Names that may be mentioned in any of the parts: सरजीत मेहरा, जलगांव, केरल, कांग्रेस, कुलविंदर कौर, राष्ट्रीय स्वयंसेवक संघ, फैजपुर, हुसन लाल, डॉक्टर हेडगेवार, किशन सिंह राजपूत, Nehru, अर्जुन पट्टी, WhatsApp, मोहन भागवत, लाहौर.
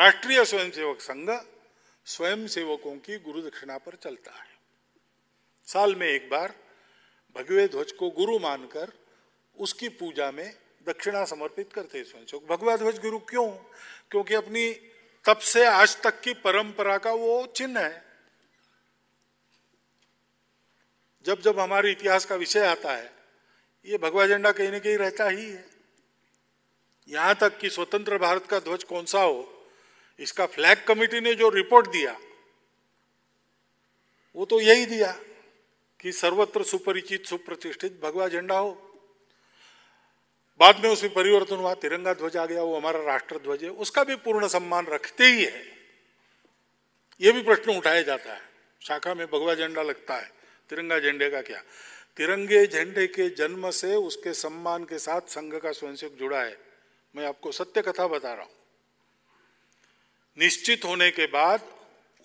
राष्ट्रीय स्वयंसेवक संघ स्वयंसेवकों की गुरु दक्षिणा पर चलता है। साल में एक बार भगवे ध्वज को गुरु मानकर उसकी पूजा में दक्षिणा समर्पित करते हैं स्वयंसेवक। भगवा ध्वज गुरु क्यों? क्योंकि अपनी तब से आज तक की परंपरा का वो चिन्ह है। जब जब हमारे इतिहास का विषय आता है ये भगवा झंडा कहीं ना कहीं रहता ही है। यहां तक कि स्वतंत्र भारत का ध्वज कौन सा हो इसका फ्लैग कमेटी ने जो रिपोर्ट दिया वो तो यही दिया कि सर्वत्र सुपरिचित सुप्रतिष्ठित भगवा झंडा हो। बाद में उसमें परिवर्तन हुआ, तिरंगा ध्वज आ गया, वो हमारा राष्ट्र ध्वज है, उसका भी पूर्ण सम्मान रखते ही है। ये भी प्रश्न उठाया जाता है, शाखा में भगवा झंडा लगता है, तिरंगा झंडे का क्या? तिरंगे झंडे के जन्म से उसके सम्मान के साथ संघ का स्वयंसेवक जुड़ा है। मैं आपको सत्य कथा बता रहा हूं। निश्चित होने के बाद,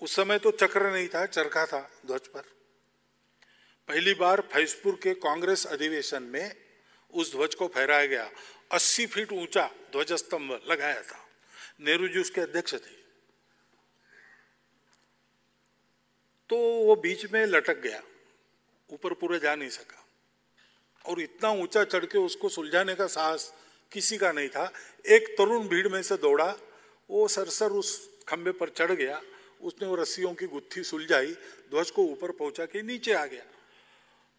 उस समय तो चक्र नहीं था, चरखा था ध्वज पर। पहली बार फैजपुर के कांग्रेस अधिवेशन में उस ध्वज को फहराया गया। 80 फीट ऊंचा ध्वज स्तंभ लगाया था। नेहरू जी उसके अध्यक्ष थे। तो वो बीच में लटक गया, ऊपर पूरा जा नहीं सका, और इतना ऊंचा चढ़ के उसको सुलझाने का साहस किसी का नहीं था। एक तरुण भीड़ में से दौड़ा, वो सरसर उस खंबे पर चढ़ गया, उसने वो रस्सियों की गुत्थी सुलझाई, ध्वज को ऊपर पहुंचा के नीचे आ गया।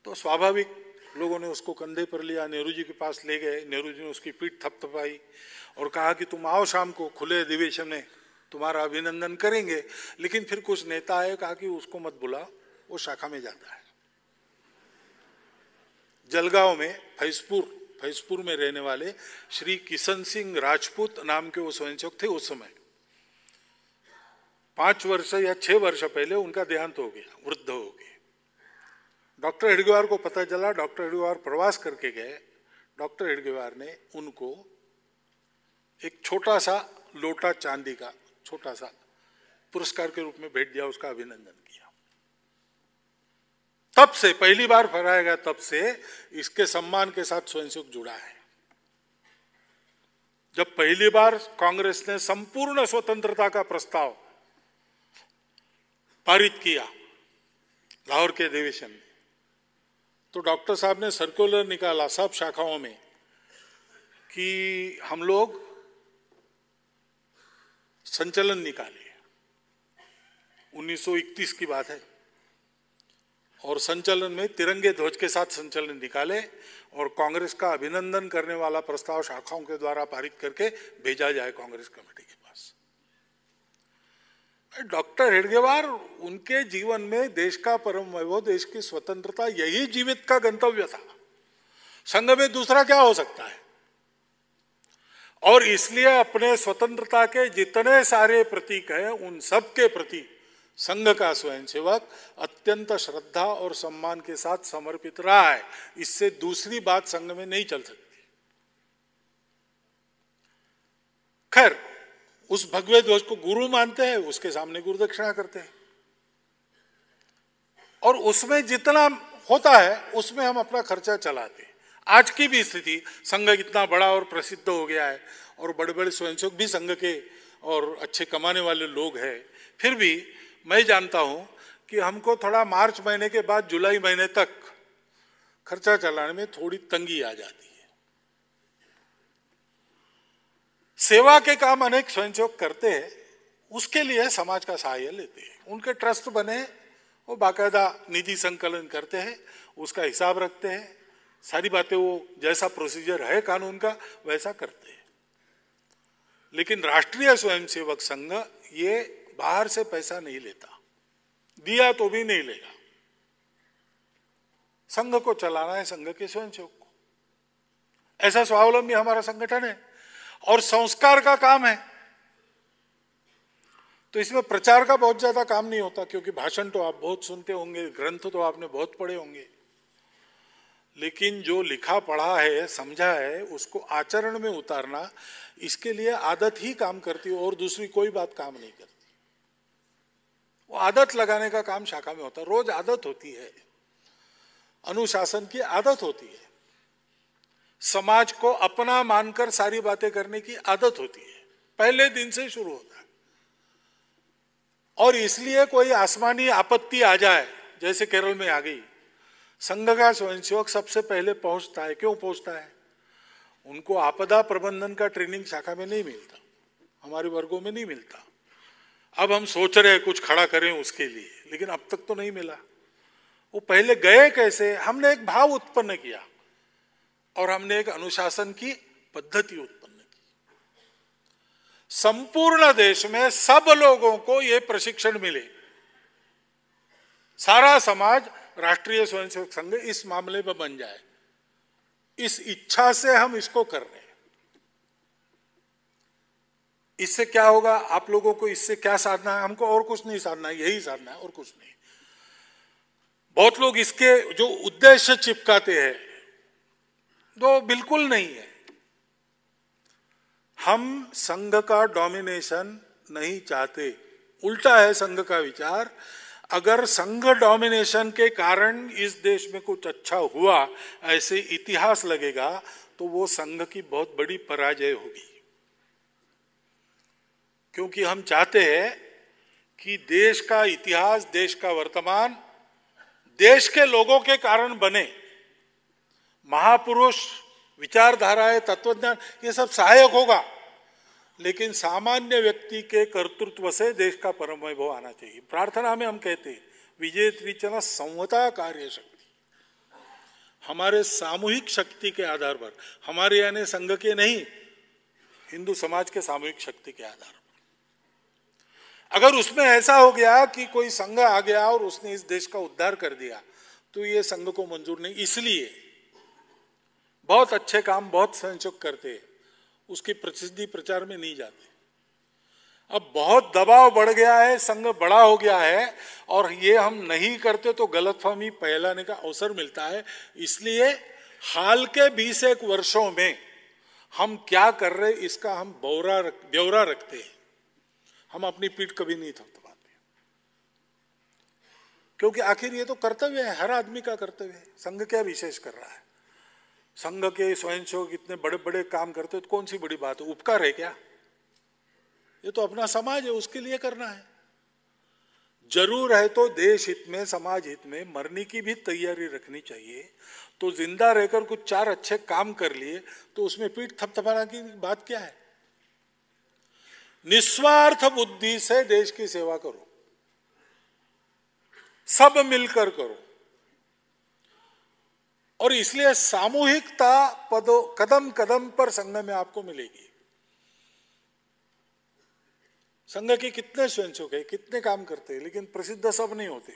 तो स्वाभाविक लोगों ने उसको कंधे पर लिया, नेहरू जी के पास ले गए। नेहरू जी ने उसकी पीठ थपथपाई और कहा कि तुम आओ शाम को खुले अधिवेशन में, तुम्हारा अभिनंदन करेंगे। लेकिन फिर कुछ नेता आए, कहा कि उसको मत बुला, वो शाखा में जाता है। जलगांव में फैजपुर में रहने वाले श्री किशन सिंह राजपूत नाम के वो स्वयंसेवक थे। उस समय 5 वर्ष या 6 वर्ष पहले उनका देहांत हो गया, वृद्ध हो गए। डॉक्टर हेडगेवार को पता चला, डॉक्टर हेडगेवार प्रवास करके गए। डॉक्टर हेडगेवार ने उनको एक छोटा सा लोटा चांदी का छोटा सा पुरस्कार के रूप में भेंट दिया, उसका अभिनंदन किया। तब से पहली बार फहराया गया, तब से इसके सम्मान के साथ स्वयंसेवक जुड़ा है। जब पहली बार कांग्रेस ने संपूर्ण स्वतंत्रता का प्रस्ताव पारित किया लाहौर के अधिवेशन में, तो डॉक्टर साहब ने सर्कुलर निकाला सब शाखाओं में कि हम लोग संचलन निकाले। 1931 की बात है, और संचलन में तिरंगे ध्वज के साथ संचलन निकाले और कांग्रेस का अभिनंदन करने वाला प्रस्ताव शाखाओं के द्वारा पारित करके भेजा जाए कांग्रेस कमेटी के पास। डॉक्टर हेडगेवार, उनके जीवन में देश का परम वैभव, देश की स्वतंत्रता, यही जीवित का गंतव्य था। संघ में दूसरा क्या हो सकता है? और इसलिए अपने स्वतंत्रता के जितने सारे प्रतीक हैं, उन सब के प्रतीक संघ का स्वयंसेवक अत्यंत श्रद्धा और सम्मान के साथ समर्पित रहा है। इससे दूसरी बात संघ में नहीं चल सकती। खैर, उस भगवे ध्वज को गुरु मानते हैं, उसके सामने गुरु दक्षिणा करते हैं, और उसमें जितना होता है उसमें हम अपना खर्चा चलाते हैं। आज की भी स्थिति, संघ इतना बड़ा और प्रसिद्ध हो गया है और बड़े बड़े स्वयंसेवक भी संघ के और अच्छे कमाने वाले लोग हैं, फिर भी मैं जानता हूं कि हमको थोड़ा मार्च महीने के बाद जुलाई महीने तक खर्चा चलाने में थोड़ी तंगी आ जाती है। सेवा के काम अनेक स्वयंसेवक करते हैं, उसके लिए समाज का सहाय लेते हैं। उनके ट्रस्ट बने, वो बाकायदा निधि संकलन करते हैं, उसका हिसाब रखते हैं, सारी बातें वो जैसा प्रोसीजर है कानून का वैसा करते हैं। लेकिन राष्ट्रीय स्वयंसेवक संघ ये बाहर से पैसा नहीं लेता, दिया तो भी नहीं लेगा। संघ को चलाना है, संघ के स्वयंसेवक को। ऐसा स्वावलंबी हमारा संगठन है और संस्कार का काम है, तो इसमें प्रचार का बहुत ज्यादा काम नहीं होता, क्योंकि भाषण तो आप बहुत सुनते होंगे, ग्रंथ तो आपने बहुत पढ़े होंगे, लेकिन जो लिखा पढ़ा है, समझा है, उसको आचरण में उतारना, इसके लिए आदत ही काम करती है और दूसरी कोई बात काम नहीं करती। वो आदत लगाने का काम शाखा में होता है। रोज आदत होती है, अनुशासन की आदत होती है, समाज को अपना मानकर सारी बातें करने की आदत होती है, पहले दिन से शुरू होता है। और इसलिए कोई आसमानी आपत्ति आ जाए जैसे केरल में आ गई, संघ का स्वयंसेवक सबसे पहले पहुंचता है। क्यों पहुंचता है? उनको आपदा प्रबंधन का ट्रेनिंग शाखा में नहीं मिलता, हमारे वर्गों में नहीं मिलता। अब हम सोच रहे हैं कुछ खड़ा करें उसके लिए, लेकिन अब तक तो नहीं मिला। वो पहले गए कैसे? हमने एक भाव उत्पन्न किया और हमने एक अनुशासन की पद्धति उत्पन्न की। संपूर्ण देश में सब लोगों को ये प्रशिक्षण मिले। सारा समाज राष्ट्रीय स्वयंसेवक संघ इस मामले में बन जाए, इस इच्छा से हम इसको कर रहे हैं। इससे क्या होगा? आप लोगों को इससे क्या साधना है? हमको और कुछ नहीं साधना है, यही साधना है और कुछ नहीं। बहुत लोग इसके जो उद्देश्य चिपकाते हैं तो बिल्कुल नहीं है। हम संघ का डोमिनेशन नहीं चाहते, उल्टा है संघ का विचार। अगर संघ डोमिनेशन के कारण इस देश में कुछ अच्छा हुआ ऐसे इतिहास लगेगा तो वो संघ की बहुत बड़ी पराजय होगी, क्योंकि हम चाहते हैं कि देश का इतिहास, देश का वर्तमान देश के लोगों के कारण बने। महापुरुष, विचारधाराएं, तत्वज्ञान ये सब सहायक होगा, लेकिन सामान्य व्यक्ति के कर्तृत्व से देश का परम वैभव आना चाहिए। प्रार्थना में हम कहते हैं विजय त्रिचना संवता कार्य शक्ति, हमारे सामूहिक शक्ति के आधार पर, हमारे यानी संघ के नहीं, हिंदू समाज के सामूहिक शक्ति के आधार पर। अगर उसमें ऐसा हो गया कि कोई संघ आ गया और उसने इस देश का उद्धार कर दिया तो ये संघ को मंजूर नहीं। इसलिए बहुत अच्छे काम बहुत संयोग करते हैं, उसकी प्रसिद्धि प्रचार में नहीं जाती। अब बहुत दबाव बढ़ गया है, संघ बड़ा हो गया है और ये हम नहीं करते तो गलतफहमी फैलाने का अवसर मिलता है। इसलिए हाल के 21 वर्षों में हम क्या कर रहे इसका हम ब्यौरा रखते हैं। हम अपनी पीठ कभी नहीं थपथपाते, क्योंकि आखिर ये तो कर्तव्य है, हर आदमी का कर्तव्य है। संघ क्या विशेष कर रहा है? संघ के स्वयंसेवक इतने बड़े बड़े काम करते तो कौन सी बड़ी बात है? उपकार है क्या? ये तो अपना समाज है, उसके लिए करना है। जरूर है तो देश हित में, समाज हित में मरने की भी तैयारी रखनी चाहिए। तो जिंदा रहकर कुछ चार अच्छे काम कर लिए तो उसमें पीठ थपथपाना की बात क्या है? निस्वार्थ बुद्धि से देश की सेवा करो, सब मिलकर करो। और इसलिए सामूहिकता कदम कदम पर संघ में आपको मिलेगी। संघ के कितने स्वयंसेवक है, कितने काम करते हैं, लेकिन प्रसिद्ध सब नहीं होते।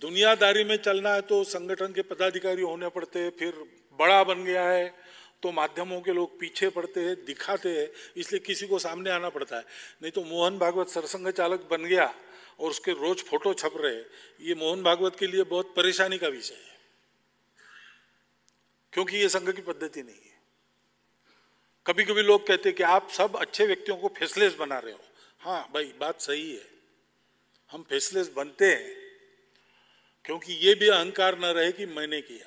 दुनियादारी में चलना है तो संगठन के पदाधिकारी होने पड़ते हैं, फिर बड़ा बन गया है तो माध्यमों के लोग पीछे पड़ते हैं, दिखाते हैं, इसलिए किसी को सामने आना पड़ता है। नहीं तो मोहन भागवत सरसंघ चालक बन गया और उसके रोज फोटो छप रहे, ये मोहन भागवत के लिए बहुत परेशानी का विषय है, क्योंकि ये संघ की पद्धति नहीं है। कभी कभी लोग कहते हैं कि आप सब अच्छे व्यक्तियों को फेसलेस बना रहे हो। हाँ भाई, बात सही है, हम फेसलेस बनते हैं, क्योंकि ये भी अहंकार न रहे कि मैंने किया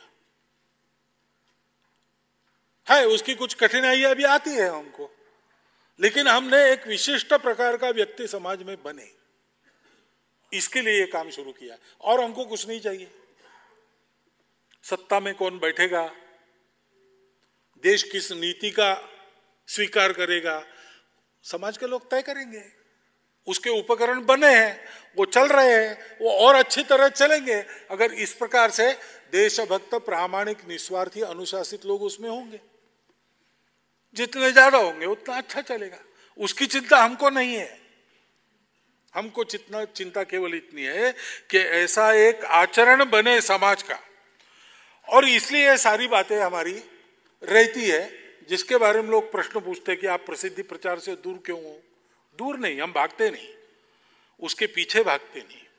है। उसकी कुछ कठिनाइयां भी आती है हमको, लेकिन हमने एक विशिष्ट प्रकार का व्यक्ति समाज में बने, इसके लिए ये काम शुरू किया। और हमको कुछ नहीं चाहिए, सत्ता में कौन बैठेगा, देश किस नीति का स्वीकार करेगा, समाज के लोग तय करेंगे। उसके उपकरण बने हैं, वो चल रहे हैं, वो और अच्छी तरह चलेंगे अगर इस प्रकार से देशभक्त, प्रामाणिक, निस्वार्थी, अनुशासित लोग उसमें होंगे। जितने ज्यादा होंगे उतना अच्छा चलेगा। उसकी चिंता हमको नहीं है। हमको चिंता केवल इतनी है कि ऐसा एक आचरण बने समाज का। और इसलिए सारी बातें हमारी रहती है, जिसके बारे में लोग प्रश्न पूछते हैं कि आप प्रसिद्धि प्रचार से दूर क्यों हो। दूर नहीं, हम भागते नहीं, उसके पीछे भागते नहीं।